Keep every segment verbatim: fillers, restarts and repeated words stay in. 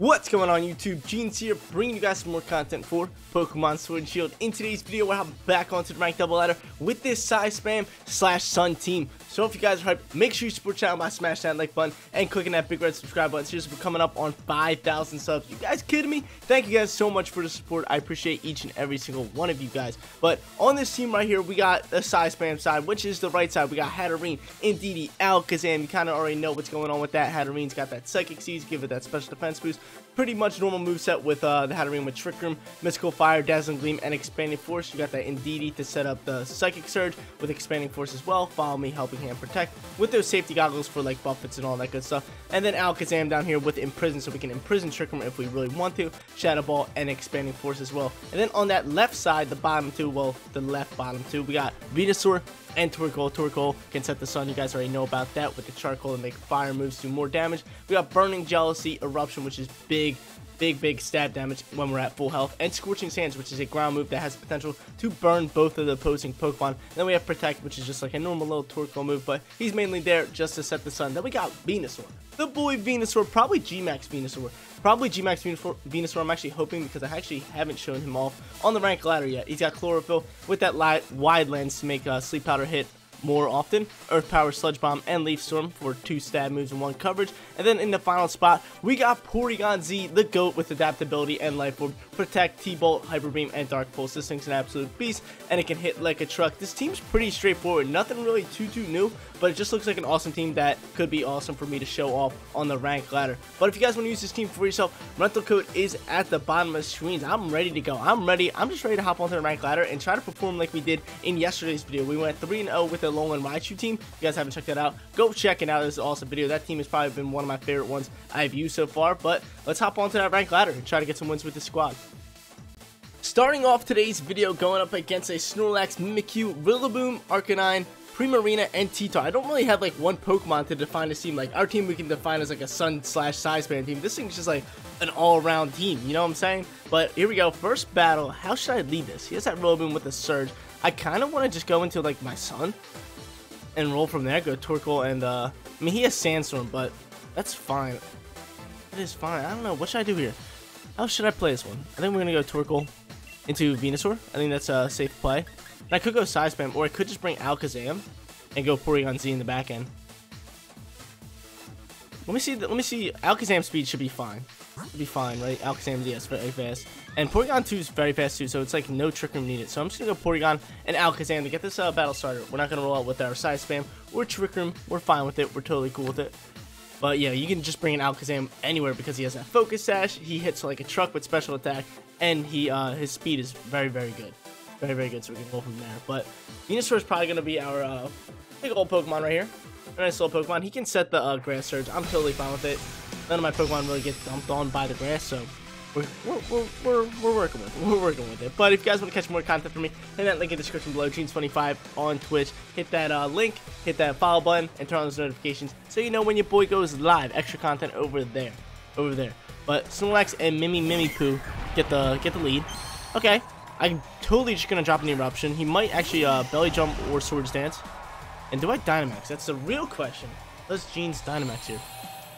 What's going on YouTube, Jeans here, bringing you guys some more content for Pokemon Sword and Shield. In today's video, we're hopping back onto the ranked double ladder with this size spam slash sun team. So if you guys are hyped, make sure you support the channel by smashing that like button and clicking that big red subscribe button. Seriously, we're coming up on five thousand subs. You guys kidding me? Thank you guys so much for the support. I appreciate each and every single one of you guys. But on this team right here, we got the size spam side, which is the right side. We got Hatterene, Indeedee, Alakazam. You kind of already know what's going on with that. Hatterene's got that Psychic Surge, give it that special defense boost. Pretty much normal moveset with uh, the Hatterene with Trick Room, Mystical Fire, Dazzling Gleam, and Expanding Force. You got that Indeedee to set up the Psychic Surge with Expanding Force as well. Follow Me, Helping Hand, Protect with those safety goggles for like buffets and all that good stuff. And then Alakazam down here with Imprison, so we can imprison Trick Room if we really want to, Shadow Ball, and Expanding Force as well. And then on that left side, the bottom two, well, the left bottom two, we got Venusaur and Torkoal. Torkoal can set the sun. You guys already know about that with the charcoal and make fire moves do more damage. We got Burning Jealousy, Eruption, which is big, big, big stab damage when we're at full health, and Scorching Sands, which is a ground move that has the potential to burn both of the opposing Pokemon. And then we have Protect, which is just like a normal little Torkoal move, but he's mainly there just to set the sun. Then we got Venusaur. The boy Venusaur, probably G-Max Venusaur. Probably G-Max Venusaur, I'm actually hoping, because I actually haven't shown him off on the rank ladder yet. He's got Chlorophyll with that wide lens to make uh, Sleep Powder hit more often, Earth Power, Sludge Bomb, and Leaf Storm for two stab moves and one coverage. And then in the final spot, we got Porygon-Z, the GOAT, with Adaptability and Life Orb, Protect, T-Bolt, Hyper Beam, and Dark Pulse. This thing's an absolute beast, and it can hit like a truck. This team's pretty straightforward, nothing really too, too new, but it just looks like an awesome team that could be awesome for me to show off on the rank ladder. But if you guys want to use this team for yourself, rental code is at the bottom of the screens. I'm ready to go. I'm ready. I'm just ready to hop onto the rank ladder and try to perform like we did in yesterday's video. We went three and oh with the Alolan Raichu team. If you guys haven't checked that out, go check it out. This is an awesome video. That team has probably been one of my favorite ones I've used so far, but let's hop onto that rank ladder and try to get some wins with the squad. Starting off today's video, going up against a Snorlax, Mimikyu, Rillaboom, Arcanine, Primarina, and Tita. I don't really have like one Pokemon to define this team. Like, our team we can define as like a sun slash size band team. This thing's just like an all-around team, you know what I'm saying? But here we go, first battle. How should I lead this? He has that Rillaboom with a surge. I kind of want to just go into like my sun and roll from there. Go Torkoal, and uh I mean, he has Sandstorm, but that's fine. It is fine. I don't know, what should I do here? How should I play this one? I think we're gonna go Torkoal into Venusaur. I think that's a safe play. And I could go Size Spam, or I could just bring Alakazam and go Porygon-Z in the back end. Let me see. The, let me see. Alakazam speed should be fine. Should be fine, right? Alakazam, yes, very fast. And Porygon two is very fast too, so it's like no Trick Room needed. So I'm just gonna go Porygon and Alakazam to get this uh, battle starter. We're not gonna roll out with our Size Spam or Trick Room. We're fine with it. We're totally cool with it. But yeah, you can just bring an Alakazam anywhere because he has that Focus Sash. He hits like a truck with special attack, and he uh, his speed is very, very good. Very, very good, so we can go from there. But Venusaur is probably going to be our uh, big old Pokemon right here. Very nice little Pokemon. He can set the uh, Grass Surge. I'm totally fine with it. None of my Pokemon really get dumped on by the grass, so we're, we're, we're, we're, we're working with it. We're working with it. But if you guys want to catch more content from me, hit that link in the description below, Jeans twenty-five on Twitch. Hit that uh, link, hit that follow button, and turn on those notifications so you know when your boy goes live. Extra content over there. Over there. But Snorlax and Mimi Mimikyu get the, get the lead. Okay. I'm totally just going to drop an Eruption. He might actually uh, Belly Jump or Swords Dance. And do I Dynamax? That's the real question. Does Jeans Dynamax here?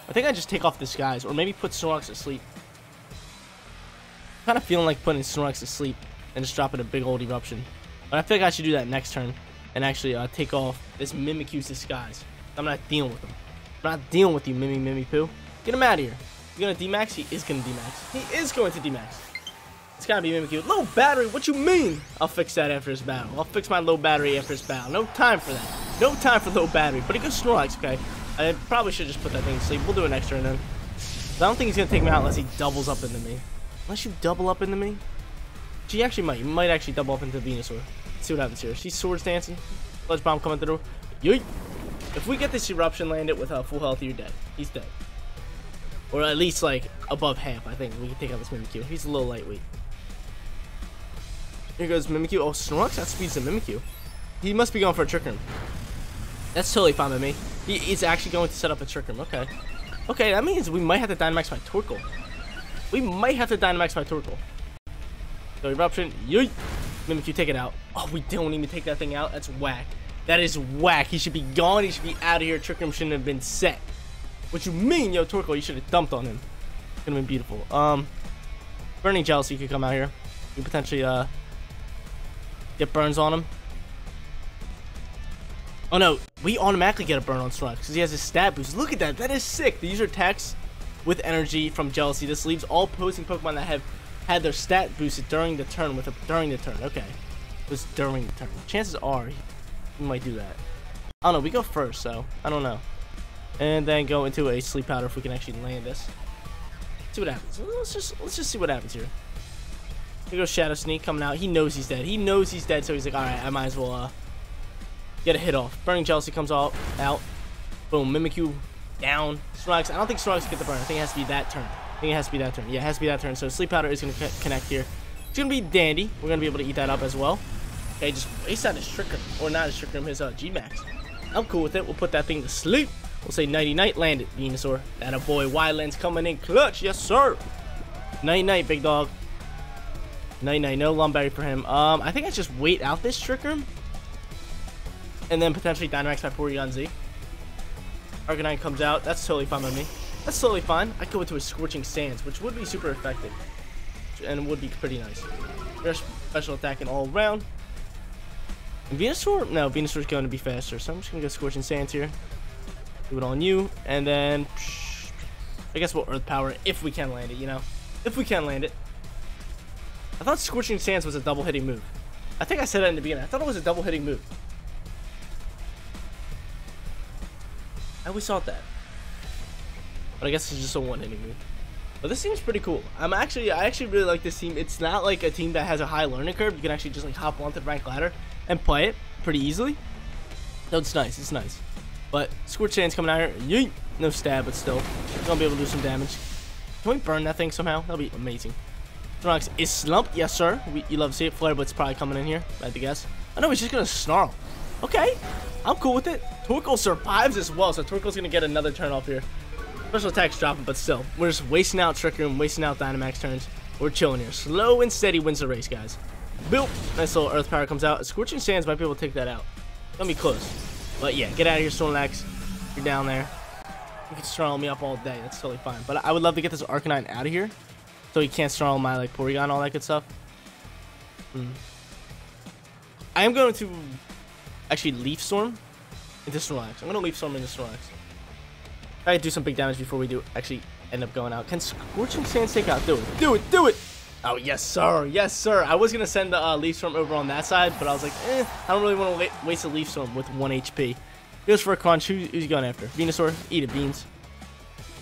I think I just take off Disguise, or maybe put Snorlax to sleep. I'm kind of feeling like putting Snorlax to sleep and just dropping a big old Eruption. But I feel like I should do that next turn and actually uh, take off this Mimikyu's Disguise. I'm not dealing with him. I'm not dealing with you, Mimi Mimikyu. Get him out of here. You going to D-Max? He is going to D-Max. He is going to D-Max. It's gotta be Mimikyu. Low battery, what you mean? I'll fix that after this battle. I'll fix my low battery after this battle. No time for that. No time for low battery. But a good Snorlax, okay? I probably should just put that thing to sleep. We'll do an extra and then. I don't think he's gonna take me out unless he doubles up into me. Unless you double up into me? She actually might. You might actually double up into Venusaur. Let's see what happens here. She's Swords Dancing. Sludge Bomb coming through. Yeet. If we get this Eruption landed with uh, full health, you're dead. He's dead. Or at least, like, above half, I think. We can take out this Mimikyu. He's a little lightweight. Here goes Mimikyu. Oh, Snorlax outspeeds the Mimikyu. He must be going for a Trick Room. That's totally fine by me. He, he's actually going to set up a Trick Room. Okay. Okay, that means we might have to Dynamax my Torkoal. We might have to Dynamax my Torkoal. So, Eruption. Yeet. Mimikyu, take it out. Oh, we don't even take that thing out. That's whack. That is whack. He should be gone. He should be out of here. Trick Room shouldn't have been set. What you mean, yo, Torkoal? You should have dumped on him. It's gonna be beautiful. Um, Burning Jealousy could come out here. We potentially uh get burns on him. Oh no, we automatically get a burn on Snorlax because he has his stat boost. Look at that, that is sick. The user attacks with energy from Jealousy. This leaves all opposing Pokemon that have had their stat boosted during the turn with a during the turn. Okay, it was during the turn. Chances are he might do that. I don't know. We go first, so I don't know. And then go into a Sleep Powder if we can actually land this. See what happens. Let's just let's just see what happens here. Here goes Shadow Sneak coming out. He knows he's dead. He knows he's dead, so he's like, all right, I might as well uh, get a hit off. Burning Jealousy comes out. out. Boom. Mimikyu down. Snorlax. I don't think Snorlax can get the burn. I think it has to be that turn. I think it has to be that turn. Yeah, it has to be that turn. So Sleep Powder is going to connect here. It's going to be dandy. We're going to be able to eat that up as well. Okay, just waste out his Trick Room. Or not his Trick Room, his uh, G-Max. I'm cool with it. We'll put that thing to sleep. We'll say nighty-night, land it, Venusaur. That a boy, Wyland's coming in clutch. Yes, sir. Night-night, big dog. Night-night, no Lumberry for him. Um, I think I just wait out this Trick Room. And then potentially Dynamax by Porygon-Z. Arcanine comes out. That's totally fine by me. That's totally fine. I could go into a Scorching Sands, which would be super effective. And would be pretty nice. We're special attacking all around. And Venusaur? No, Venusaur's going to be faster. So I'm just going to go Scorching Sands here. Do it on you, and then psh, I guess we'll Earth Power if we can land it, you know? If we can land it. I thought Scorching Sands was a double-hitting move. I think I said that in the beginning. I thought it was a double-hitting move. I always thought that. But I guess it's just a one-hitting move. But this seems pretty cool. I'm actually, I actually really like this team. It's not like a team that has a high learning curve. You can actually just like hop onto the rank ladder and play it pretty easily. No, it's nice, it's nice. But Scorch Sands coming out here. Yeet. No stab, but still. Gonna be able to do some damage. Can we burn that thing somehow? That'll be amazing. Snorlax is slumped. Yes, sir. We, you love to see it. Flare Blitz probably coming in here, I had to guess. I know he's just gonna snarl. Okay. I'm cool with it. Torkoal survives as well, so Torkoal's gonna get another turn off here. Special attack's dropping, but still. We're just wasting out Trick Room, wasting out Dynamax turns. We're chilling here. Slow and steady wins the race, guys. Boop. Nice little Earth Power comes out. Scorching Sands might be able to take that out. Gonna be close. But yeah, get out of here, Snorlax. You're down there. You can snarl me up all day. That's totally fine. But I would love to get this Arcanine out of here, so he can't snarl my like Porygon, all that good stuff. Mm. I am going to actually Leaf Storm into Snorlax. I'm going to Leaf Storm into Snorlax. I do some big damage before we do actually end up going out. Can Scorching Sands take out? Do it. Do it. Do it. Oh, yes, sir. Yes, sir. I was going to send the uh, Leaf Storm over on that side, but I was like, eh, I don't really want to wa waste a Leaf Storm with one H P. Goes for a crunch. Who who's going after? Venusaur, eat it, beans.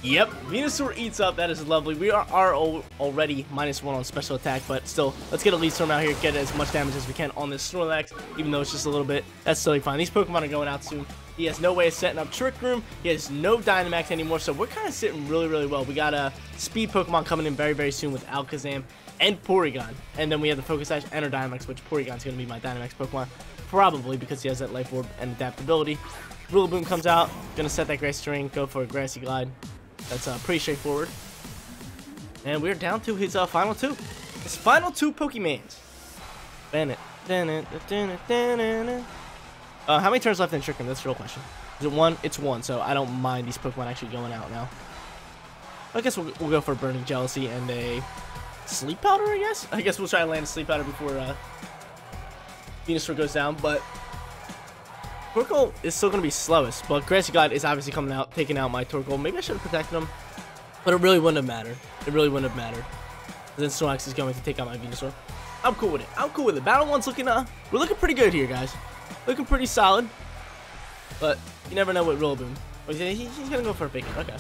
Yep, Venusaur eats up. That is lovely. We are, are al already minus one on special attack, but still, let's get a Leaf Storm out here, get as much damage as we can on this Snorlax, even though it's just a little bit. That's totally fine. These Pokemon are going out soon. He has no way of setting up Trick Room. He has no Dynamax anymore, so we're kind of sitting really, really well. We got a Speed Pokemon coming in very, very soon with Alakazam and Porygon. And then we have the Focus Sash and our Dynamax, which Porygon's going to be my Dynamax Pokemon, probably because he has that Life Orb and Adaptability. Rillaboom comes out. Going to set that Grass Terrain, go for a Grassy Glide. That's uh, pretty straightforward. And we're down to his uh, final two. His final two Pokemans. Bennett. Uh, how many turns left in Trick Room? That's the real question. Is it one? It's one, so I don't mind these Pokemon actually going out now. I guess we'll, we'll go for Burning Jealousy and a Sleep Powder, I guess? I guess we'll try and land a Sleep Powder before uh, Venusaur goes down, but Torkoal is still going to be slowest, but Grassy Glide is obviously coming out, taking out my Torkoal. Maybe I should have protected him, but it really wouldn't have mattered. It really wouldn't have mattered. And then Snorlax is going to take out my Venusaur. I'm cool with it. I'm cool with it. Battle one's looking, uh, we're looking pretty good here, guys. Looking pretty solid, but you never know with Rillaboom. Oh, he, he's gonna go for a big one. Okay.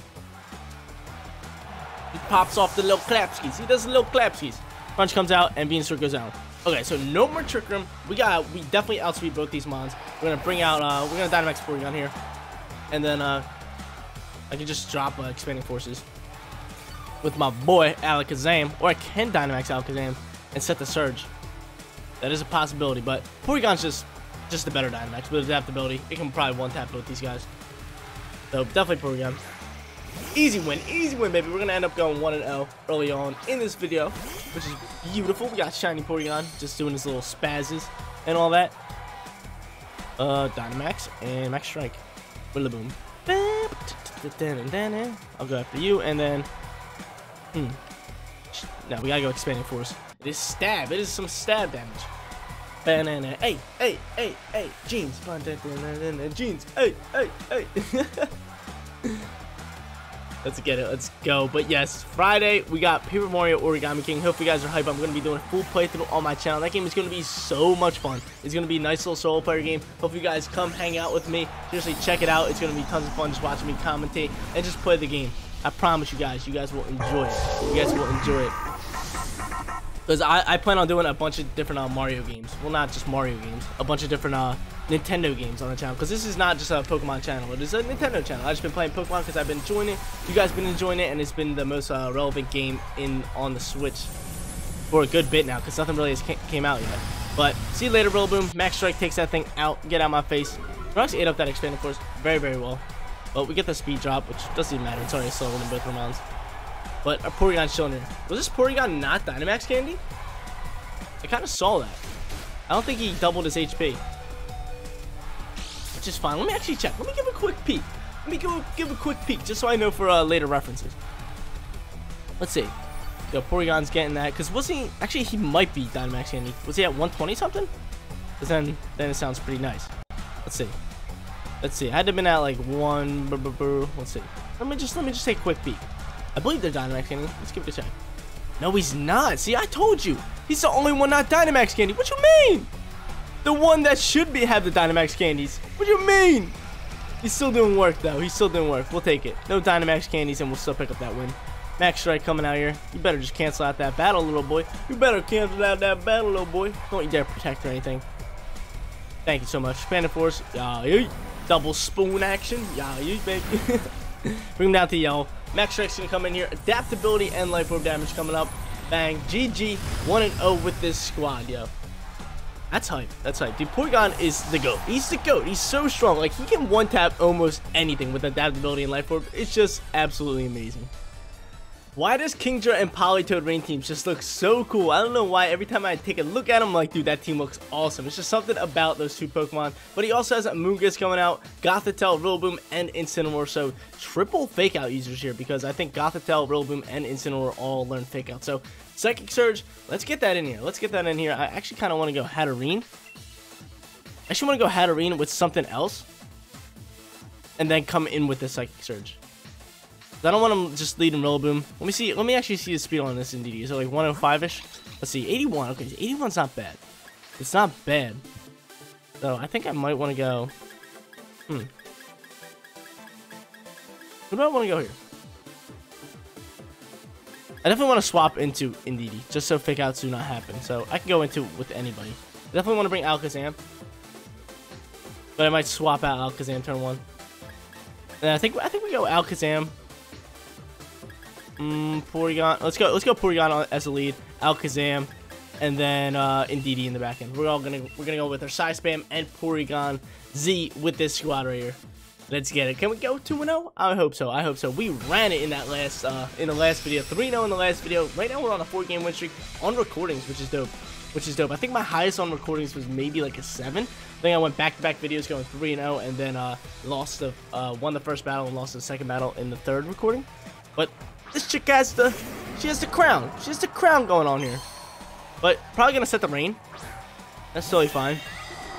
He pops off the little clapskis. He does the little clapskis. Punch comes out and Venusaur goes out. Okay, so no more Trick Room. We got we definitely outspeed both these mons. We're gonna bring out. Uh, we're gonna Dynamax Porygon here, and then uh, I can just drop uh, Expanding Forces with my boy Alakazam, or I can Dynamax Alakazam and set the Surge. That is a possibility, but Porygon's just. Just the better Dynamax with Adaptability. It can probably one-tap both these guys. So, definitely Porygon. Easy win. Easy win, baby. We're going to end up going one and oh early on in this video, which is beautiful. We got shiny Porygon just doing his little spazzes and all that. Uh, Dynamax and Max Strike. Rillaboom. I'll go after you, and then Hmm. No, we gotta go Expanding Force. It is stab. It is some stab damage. Banana. Hey, hey, hey, hey. Jeans. Jeans. Hey, hey, hey. Let's get it. Let's go. But yes, Friday, we got Paper Mario Origami King. Hope you guys are hyped. I'm going to be doing a full playthrough on my channel. That game is going to be so much fun. It's going to be a nice little solo player game. Hope you guys come hang out with me. Seriously, check it out. It's going to be tons of fun just watching me commentate and just play the game. I promise you guys, you guys will enjoy it. You guys will enjoy it. Because I, I plan on doing a bunch of different uh, Mario games. Well, not just Mario games. A bunch of different uh, Nintendo games on the channel. Because this is not just a Pokemon channel. It is a Nintendo channel. I've just been playing Pokemon because I've been enjoying it. You guys have been enjoying it. And it's been the most uh, relevant game in on the Switch for a good bit now. Because nothing really has came out yet. But see you later, Rillaboom. Max Strike takes that thing out. Get out of my face. Rocks ate up that Expanding Force very, very well. But we get the speed drop, which doesn't even matter. It's already slow in both rounds. But our Porygon's chilling here. Was this Porygon not Dynamax candy? I kind of saw that. I don't think he doubled his H P. Which is fine. Let me actually check. Let me give a quick peek. Let me go give a quick peek just so I know for uh, later references. Let's see. Yo, Porygon's getting that. Because wasn't he... Actually, he might be Dynamax candy. Was he at one twenty something? Because then, then it sounds pretty nice. Let's see. Let's see. I had to have been at like one... Let's see. Let me just, let me just take a quick peek. I believe they're Dynamax candy. Let's give it a check. No, he's not. See, I told you. He's the only one not Dynamax candy. What you mean? The one that should be have the Dynamax candies. What do you mean? He still didn't work, though. He still didn't work. We'll take it. No Dynamax candies, and we'll still pick up that win. Max Strike coming out here. You better just cancel out that battle, little boy. You better cancel out that battle, little boy. Don't you dare protect or anything. Thank you so much. Expanding Force. Yeah, double spoon action. Yeah, you baby. Bring him down to yellow. Max Strike's gonna come in here. Adaptability and Life Orb damage coming up. Bang. G G. one and oh with this squad, yo. That's hype. That's hype. Dude, Porygon is the GOAT. He's the GOAT. He's so strong. Like, he can one-tap almost anything with Adaptability and Life Orb. It's just absolutely amazing. Why does Kingdra and Politoed Rain teams just look so cool? I don't know why. Every time I take a look at them, I'm like, dude, that team looks awesome. It's just something about those two Pokemon. But he also has a Moongus coming out, Gothitelle, Rillaboom, and Incineroar. So triple Fake Out users here because I think Gothitelle, Rillaboom, and Incineroar all learn Fake Out. So Psychic Surge, let's get that in here. Let's get that in here. I actually kind of want to go Hatterene. I actually want to go Hatterene with something else, and then come in with the Psychic Surge. I don't want to just lead in Rillaboom. Let me see. Let me actually see the speed on this Indeedee. Is it like one oh five-ish? Let's see. eighty-one. Okay, eighty-one's not bad. It's not bad. So I think I might want to go... Hmm. What do I want to go here? I definitely want to swap into Indeedee, just so Fake Outs do not happen. So I can go into it with anybody. I definitely want to bring Alakazam. But I might swap out Alakazam turn one. And I think, I think we go Alakazam. Mm, Porygon. Let's go. Let's go Porygon as a lead. Alakazam, and then uh, Indeedee in the back end. We're all gonna we're gonna go with our size spam and Porygon-Z with this squad right here. Let's get it. Can we go two and oh? I hope so. I hope so. We ran it in that last uh, in the last video. three and oh in the last video. Right now we're on a four game win streak on recordings, which is dope. Which is dope. I think my highest on recordings was maybe like a seven. I think I went back-to-back videos going three and oh, and then uh, lost the uh, won the first battle and lost the second battle in the third recording, but. This chick has the, she has the crown. She has the crown going on here. But probably going to set the rain. That's totally fine.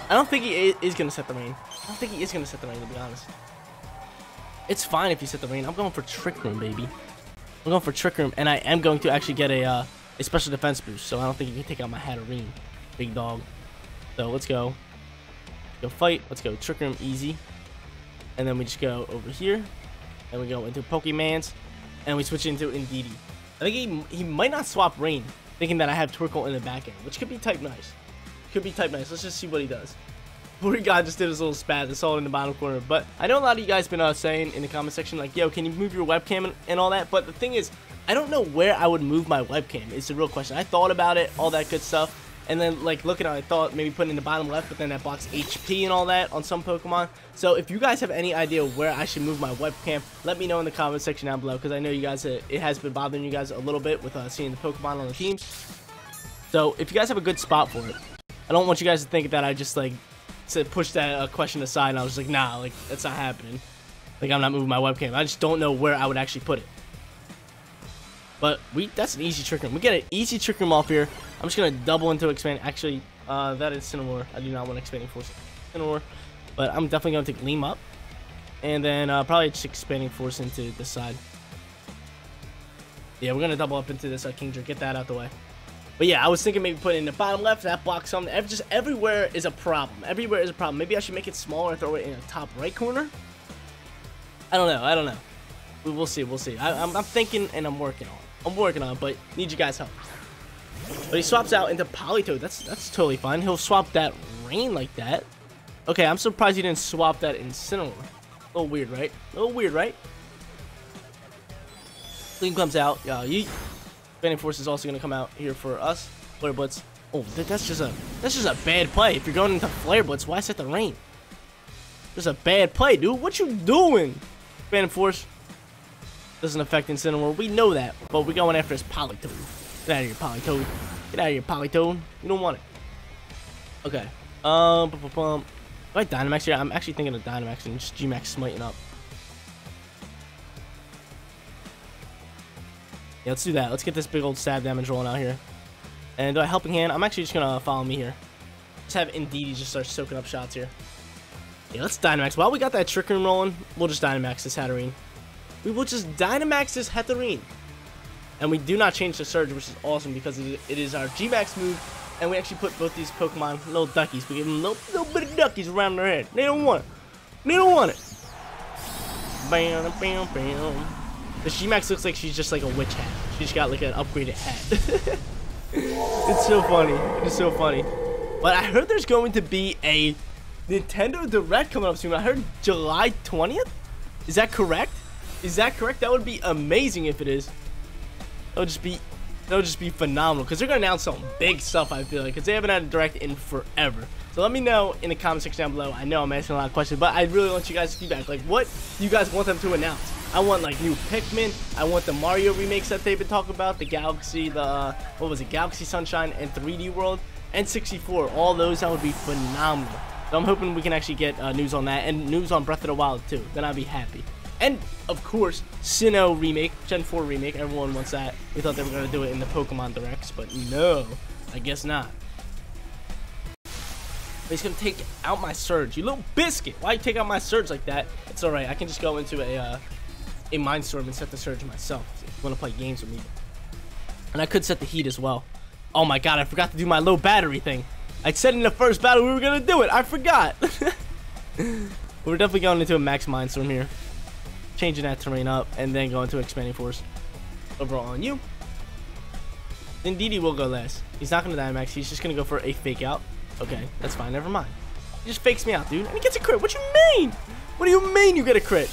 I don't think he is going to set the rain. I don't think he is going to set the rain, to be honest. It's fine if you set the rain. I'm going for Trick Room, baby. I'm going for Trick Room, and I am going to actually get a, uh, a special defense boost. So I don't think you can take out my Hatterene, big dog. So let's go. Go fight. Let's go Trick Room easy. And then we just go over here. And we go into Pokemon's. And we switch into Indeedee. I think he, he might not swap Rain, thinking that I have Torkoal in the back end, which could be type nice. Could be type nice. Let's just see what he does. Porygon just did his little spat. That's all in the bottom corner. But I know a lot of you guys been uh, saying in the comment section, like, yo, can you move your webcam and, and all that? But the thing is, I don't know where I would move my webcam. It's the real question. I thought about it, all that good stuff. And then, like, looking at it, I thought maybe putting in the bottom left, but then that blocks H P and all that on some Pokemon. So, if you guys have any idea where I should move my webcam, let me know in the comment section down below. Because I know you guys, uh, it has been bothering you guys a little bit with uh, seeing the Pokemon on the teams. So, if you guys have a good spot for it, I don't want you guys to think that I just, like, to push that uh, question aside. And I was just like, nah, like, that's not happening. Like, I'm not moving my webcam. I just don't know where I would actually put it. But we that's an easy Trick Room. We get an easy Trick Room off here. I'm just going to double into expand. Actually, uh, that is Incineroar. I do not want Expanding Force Incineroar. But I'm definitely going to take Leam up. And then uh, probably just Expanding Force into this side. Yeah, we're going to double up into this uh, Kingdra. Get that out the way. But yeah, I was thinking maybe putting in the bottom left. That blocks something. Every, just everywhere is a problem. Everywhere is a problem. Maybe I should make it smaller and throw it in the top right corner. I don't know. I don't know. We, we'll see. We'll see. I, I'm, I'm thinking and I'm working on it. I'm working on it, but need you guys' help. But he swaps out into Politoed. That's that's totally fine. He'll swap that rain like that. Okay, I'm surprised he didn't swap that Incineroar. A little weird, right? A little weird, right? Clean comes out. Uh, yeet. Expanding Force is also gonna come out here for us. Flare Blitz. Oh, that, that's just a that's just a bad play. If you're going into Flare Blitz, why set the rain? Just a bad play, dude. What you doing? Expanding Force. Doesn't affect Incineroar. We know that. But we're going after his Politoed. Get out of here, Politoed. Get out of here, Politoed. You don't want it. Okay. Um, bum, bum, bum. Do I Dynamax here? I'm actually thinking of Dynamax and just G-Max smiting up. Yeah, let's do that. Let's get this big old stab damage rolling out here. And do I Helping Hand? I'm actually just going to Follow Me here. Just have Indeedee just start soaking up shots here. Yeah, let's Dynamax. While we got that Trick Room rolling, we'll just Dynamax this Hatterene. We will just Dynamax this Hatterene. And we do not change the Surge, which is awesome because it is our G-Max move. And we actually put both these Pokemon, little duckies. We give them little, little bit of duckies around their head. They don't want it. They don't want it. Bam, bam, bam. The G-Max looks like she's just like a witch hat. She's got like an upgraded hat. It's so funny. It's so funny. But I heard there's going to be a Nintendo Direct coming up soon. I heard July twentieth? Is that correct? Is that correct? That would be amazing if it is. That would just be, that would just be phenomenal. Because they're going to announce some big stuff, I feel like. Because they haven't had a Direct in forever. So let me know in the comment section down below. I know I'm asking a lot of questions, but I really want you guys' feedback. Like, what do you guys want them to announce? I want, like, new Pikmin. I want the Mario remakes that they've been talking about. The Galaxy, the, uh, what was it? Galaxy Sunshine and three D World. And sixty-four. All those, that would be phenomenal. So I'm hoping we can actually get uh, news on that. And news on Breath of the Wild, too. Then I'll be happy. And, of course, Sinnoh remake, Gen four remake, everyone wants that. We thought they were going to do it in the Pokemon Directs, but no, I guess not. But he's going to take out my Surge, you little biscuit. Why you take out my Surge like that? It's alright, I can just go into a uh, a Mindstorm and set the Surge myself. If you want to play games with me. And I could set the Heat as well. Oh my god, I forgot to do my low battery thing. I said in the first battle we were going to do it, I forgot. We're definitely going into a max Mindstorm here. Changing that terrain up and then going to Expanding Force. Overall on you. Indeedee will go last. He's not going to Dynamax. He's just going to go for a Fake Out. Okay, that's fine. Never mind. He just fakes me out, dude. And he gets a crit. What you mean? What do you mean you get a crit?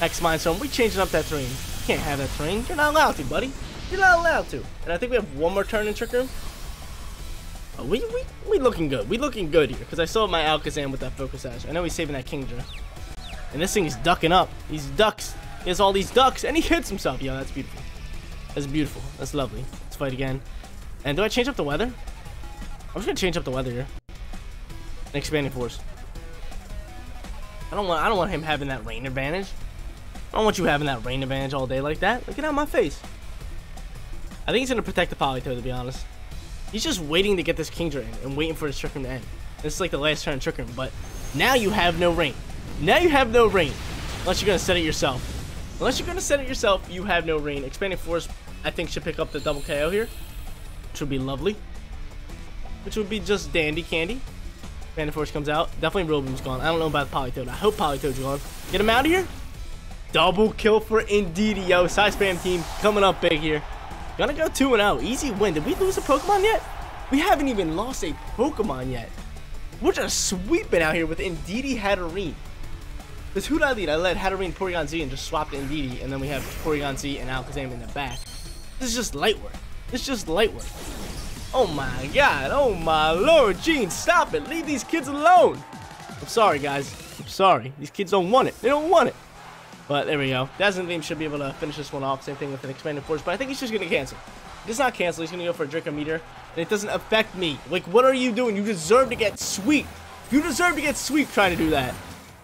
X Mindstorm. We changing up that terrain. You can't have that terrain. You're not allowed to, buddy. You're not allowed to. And I think we have one more turn in Trick Room. Oh, we, we, we looking good. We looking good here. Because I saw my Alakazam with that Focus Ash. I know he's saving that Kingdra. And this thing is ducking up. He's ducks. He has all these ducks. And he hits himself. Yo, that's beautiful. That's beautiful. That's lovely. Let's fight again. And do I change up the weather? I'm just going to change up the weather here. And Expanding Force. I don't want I don't want him having that rain advantage. I don't want you having that rain advantage all day like that. Look at my face. I think he's going to protect the Politoed, to be honest. He's just waiting to get this Kingdra in and waiting for his Trick Room to end. This is like the last turn of Trick Room. But now you have no rain. Now you have no rain, unless you're going to set it yourself. Unless you're going to set it yourself, you have no rain. Expanding Force, I think, should pick up the double K O here, which would be lovely, which would be just dandy candy. Expanding Force comes out. Definitely Rillaboom's gone. I don't know about Politoed. I hope Politoed's gone. Get him out of here. Double kill for Indeedee, yo. Side spam team coming up big here. Gonna go two and oh. Easy win. Did we lose a Pokemon yet? We haven't even lost a Pokemon yet. We're just sweeping out here with Indeedee Hatterene. Because who did I lead? I led Hatterene, Porygon-Z, and just swapped Indeedee, and then we have Porygon-Z and Alakazam in the back. This is just light work. This is just light work. Oh my god. Oh my lord. Jeans, stop it. Leave these kids alone. I'm sorry, guys. I'm sorry. These kids don't want it. They don't want it. But there we go. Dazzling Gleam should be able to finish this one off. Same thing with an Expanded Force, but I think he's just going to cancel. He does not cancel. He's going to go for a Dracometer, and it doesn't affect me. Like, what are you doing? You deserve to get sweeped. You deserve to get sweeped trying to do that.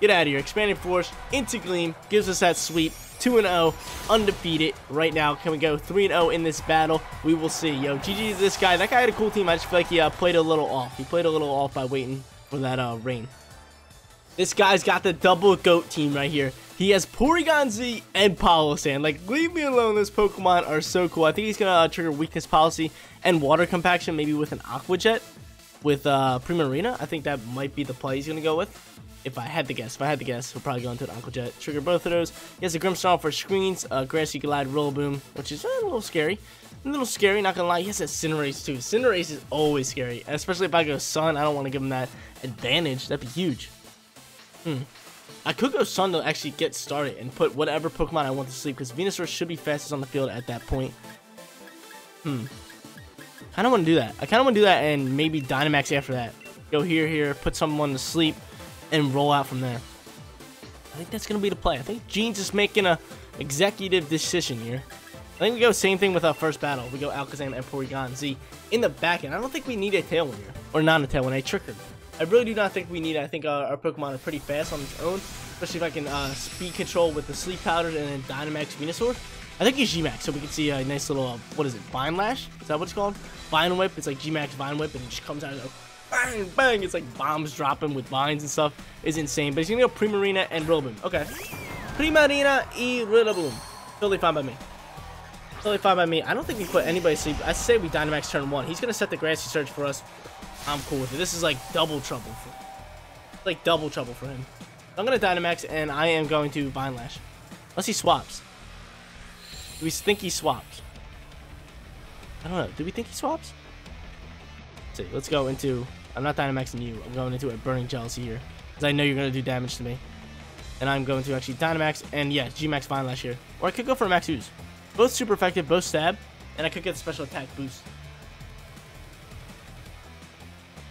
Get out of here. Expanding Force into Gleam gives us that sweep. two and oh, undefeated right now. Can we go three and oh in this battle? We will see. Yo, G G to this guy. That guy had a cool team. I just feel like he uh, played a little off. He played a little off by waiting for that uh, rain. This guy's got the double GOAT team right here. He has Porygon-Z and Politoed. Like, leave me alone. Those Pokemon are so cool. I think he's going to uh, trigger Weakness Policy and Water Compaction, maybe with an Aqua Jet, with uh, Primarina. I think that might be the play he's going to go with. If I had to guess, if I had to guess, he'll probably go into an Aqua Jet, trigger both of those. He has a Grimmsnarl for screens, uh, Grassy Glide, Rillaboom, which is a little scary. A little scary, not gonna lie. He has a Cinderace too. Cinderace is always scary, and especially if I go Sun. I don't want to give him that advantage. That'd be huge. Hmm. I could go Sun to actually get started and put whatever Pokemon I want to sleep, because Venusaur should be fastest on the field at that point. Hmm. I don't want to do that. I kind of want to do that and maybe Dynamax after that. Go here, here, put someone to sleep, and roll out from there. I think that's going to be the play. I think Jeans is making a executive decision here. I think we go same thing with our first battle. We go Alakazam and Porygon-Z in the back end. I don't think we need a Tailwind here. Or not a Tailwind, a Trick Room. I really do not think we need it. I think our, our Pokemon are pretty fast on its own. Especially if I can uh, speed control with the Sleep Powder and then Dynamax Venusaur. I think he's G-Max, so we can see a nice little, uh, what is it, Vine Lash? Is that what it's called? Vine Whip. It's like G-Max Vine Whip, and it just comes out of the bang, bang. It's like bombs dropping with vines and stuff. It's insane. But he's going to go Primarina and Rillaboom. Okay. Primarina and Rillaboom. Totally fine by me. Totally fine by me. I don't think we put anybody to sleep. I say we Dynamax turn one. He's going to set the Grassy Surge for us. I'm cool with it. This is like double trouble for him. Like double trouble for him. I'm going to Dynamax, and I am going to Vine Lash. Unless he swaps. Do we think he swaps? I don't know. Do we think he swaps? See, let's go into, I'm not Dynamaxing you, I'm going into a Burning Jealousy here, because I know you're going to do damage to me. And I'm going to actually Dynamax, and yeah, G-Max Vine Lash here. Or I could go for a Max Ooze. Both super effective, both stab, and I could get the special attack boost.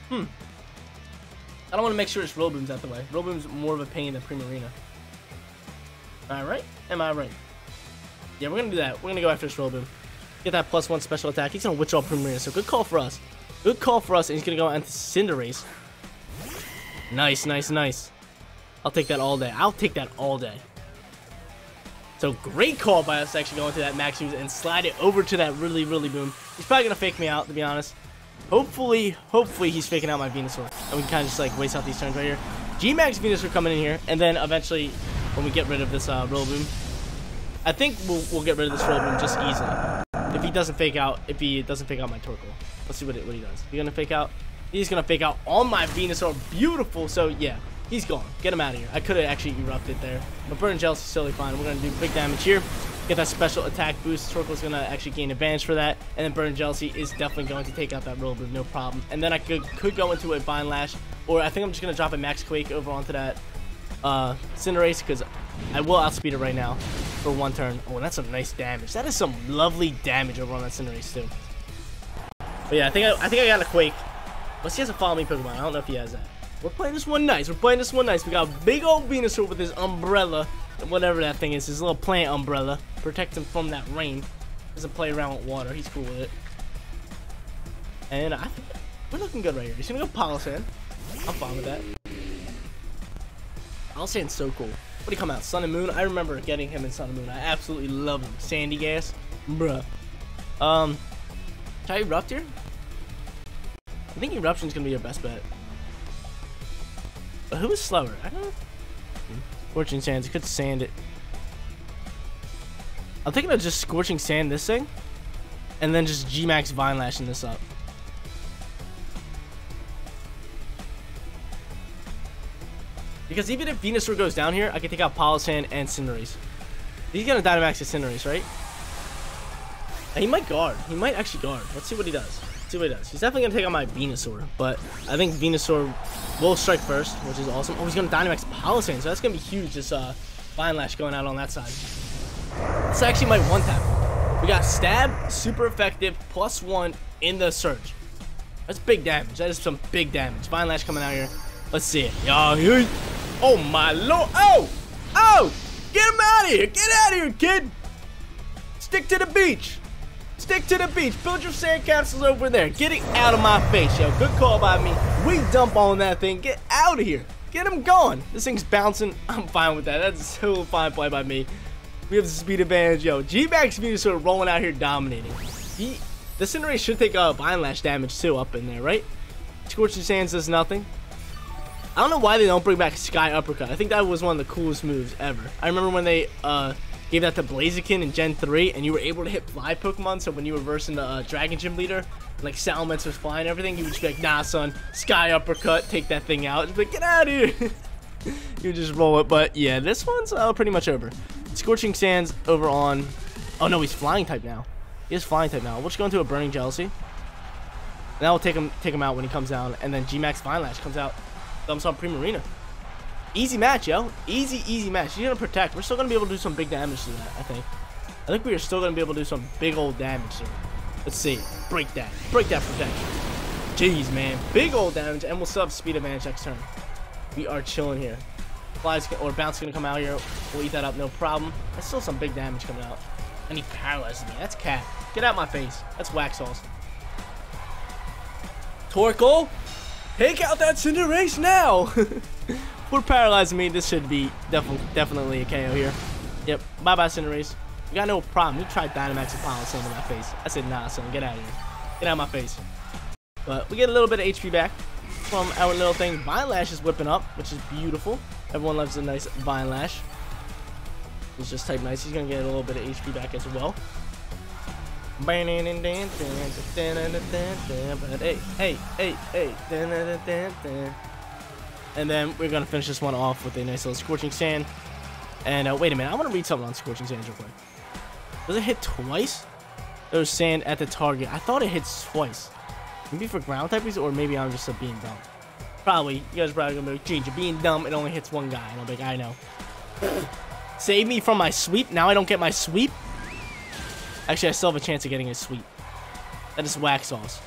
Hmm. I don't want to make sure it's Rillaboom's out the way. Rillaboom's more of a pain than Primarina. Am I right? Am I right? Yeah, we're going to do that. We're going to go after this Rillaboom. Get that plus one special attack. He's going to witch all Primarina, so good call for us. Good call for us, and he's going to go into Cinderace. Nice, nice, nice. I'll take that all day. I'll take that all day. So, great call by us actually going to that Max Ooze and slide it over to that really, really boom. He's probably going to fake me out, to be honest. Hopefully, hopefully he's faking out my Venusaur. And we can kind of just, like, waste out these turns right here. G-Max Venusaur coming in here, and then eventually, when we get rid of this uh, Rillaboom, I think we'll, we'll get rid of this Rillaboom just easily. If he doesn't fake out, if he doesn't fake out my Torkoal. Let's see what, it, what he does. He's going to fake out. He's going to fake out on my Venusaur. Beautiful. So, yeah. He's gone. Get him out of here. I could have actually erupted there. But Burn Jealousy is totally fine. We're going to do big damage here. Get that special attack boost. Torkoal's going to actually gain advantage for that. And then Burn Jealousy is definitely going to take out that Rillaboom. No problem. And then I could, could go into a Vine Lash. Or I think I'm just going to drop a Max Quake over onto that uh, Cinderace. Because I will outspeed it right now. For one turn. Oh, that's some nice damage. That is some lovely damage over on that Cinderace too. But yeah, I think I, I think I got a Quake. But he has a Follow Me Pokemon. I don't know if he has that. We're playing this one nice. We're playing this one nice. We got big old Venusaur with his umbrella, whatever that thing is, his little plant umbrella, protect him from that rain. Doesn't play around with water. He's cool with it. And I think we're looking good right here. He's gonna go Politoed. I'm fine with that. Politoed's so cool. What do you come out? Sun and Moon? I remember getting him in Sun and Moon. I absolutely love him. Sandy Gas. Bruh. Um, should I erupt here? I think Eruption's going to be your best bet. But who is slower? I don't know. Scorching Sands. Could sand it. I'm thinking of just Scorching Sand this thing. And then just G-Max Vine Lashing this up. Because even if Venusaur goes down here, I can take out Politoed and Cinderace. He's going to Dynamax his Cinderace, right? And he might guard. He might actually guard. Let's see what he does. Let's see what he does. He's definitely going to take out my Venusaur. But I think Venusaur will strike first, which is awesome. Oh, he's going to Dynamax Politoed. So that's going to be huge, this uh, Vine Lash going out on that side. This actually might one-tap. We got Stab, super effective, plus one in the Surge. That's big damage. That is some big damage. Vine Lash coming out here. Let's see it. Y'all here. Oh my lord! Oh! Oh! Get him out of here! Get out of here, kid! Stick to the beach! Stick to the beach! Build your sand castles over there! Get it out of my face, yo! Good call by me! We dump on that thing! Get out of here! Get him gone! This thing's bouncing! I'm fine with that. That's a so fine play by me. We have the speed advantage. Yo, G-Max Venusaur rolling out here dominating. He, the Cinderace should take uh, Vine Lash damage too up in there, right? Scorching Sands does nothing. I don't know why they don't bring back Sky Uppercut. I think that was one of the coolest moves ever. I remember when they uh, gave that to Blaziken in Gen three, and you were able to hit fly Pokemon, so when you reverse into uh, Dragon Gym Leader, like Salamence was flying and everything, you would just be like, nah, son, Sky Uppercut, take that thing out. Just be like, get out of here. You just roll it, but yeah, this one's uh, pretty much over. Scorching Sands over on... Oh, no, he's flying type now. He is flying type now. We'll just go into a Burning Jealousy. And that will take him take him out when he comes down. And then G-Max Vine Lash comes out. Thumbs on Primarina. Easy match, yo. Easy, easy match. You're going to protect. We're still going to be able to do some big damage to that, I think. I think we are still going to be able to do some big old damage to it. Let's see. Break that. Break that protection. Jeez, man. Big old damage. And we'll sub speed advantage next turn. We are chilling here. Fly's or Bounce gonna come out here. We'll eat that up, no problem. That's still some big damage coming out. And he paralyzes me. That's cat. Get out my face. That's Waxhaws. Torkoal, take out that Cinderace now. We're paralyzing me. This should be def definitely a K O here. Yep. Bye bye Cinderace. You got no problem. You tried Dynamax and Politoed in my face. I said nah, son. Get out of here. Get out of my face. But we get a little bit of H P back from our little thing. Vine Lash is whipping up, which is beautiful. Everyone loves a nice Vine Lash. He's just type nice. He's gonna get a little bit of H P back as well. But hey, hey, hey, hey. And then we're gonna finish this one off with a nice little Scorching Sand. And uh, wait a minute, I want to read something on Scorching Sands real quick. Does it hit twice? There's sand at the target. I thought it hits twice. Maybe for ground type reasons, or maybe I'm just uh, being dumb. Probably. You guys are probably going to be like, Gene, you're being dumb. It only hits one guy. And I'm like, I know. Save me from my sweep. Now I don't get my sweep. Actually, I still have a chance of getting a sweep. That is whack sauce.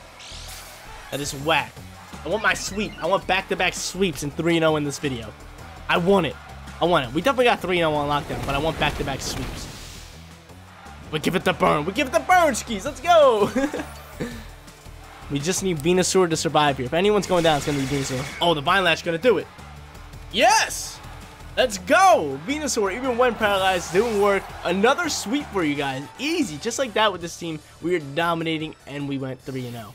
That is whack. I want my sweep. I want back-to-back sweeps in three and oh in this video. I want it. I want it. We definitely got three and oh on lockdown, but I want back-to-back sweeps. We give it the burn. We give it the burn, skis. Let's go. We just need Venusaur to survive here. If anyone's going down, it's going to be Venusaur. Oh, the Vine Lash going to do it. Yes! Let's go! Venusaur, even when paralyzed, didn't work. Another sweep for you guys. Easy. Just like that with this team, we are dominating, and we went three and oh.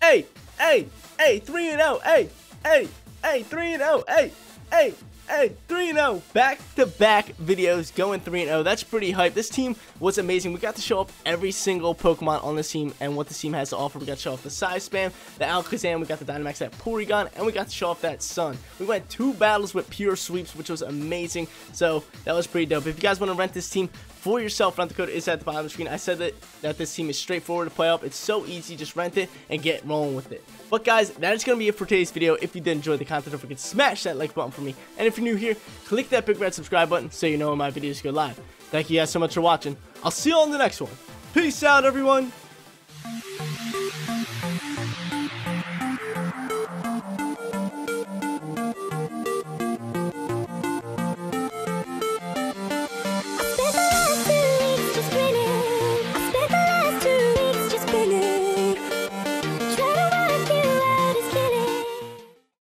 Hey! Hey! Hey! three and oh! Hey! Hey! Hey! three and oh! Hey! Hey! Hey, three and oh, back-to-back videos going three and oh. That's pretty hype. This team was amazing. We got to show up every single Pokemon on this team and what this team has to offer. We got to show off the Psy Spam, the Alakazam, we got the Dynamax, that Porygon, and we got to show off that Sun. We went two battles with pure sweeps, which was amazing. So that was pretty dope. If you guys want to rent this team for yourself, rent the code is at the bottom of the screen. I said that, that this team is straightforward to play up. It's so easy. Just rent it and get rolling with it. But guys, that is going to be it for today's video. If you did enjoy the content, don't forget to smash that like button for me. And if you're new here, click that big red subscribe button so you know when my videos go live. Thank you guys so much for watching. I'll see you on the next one. Peace out, everyone.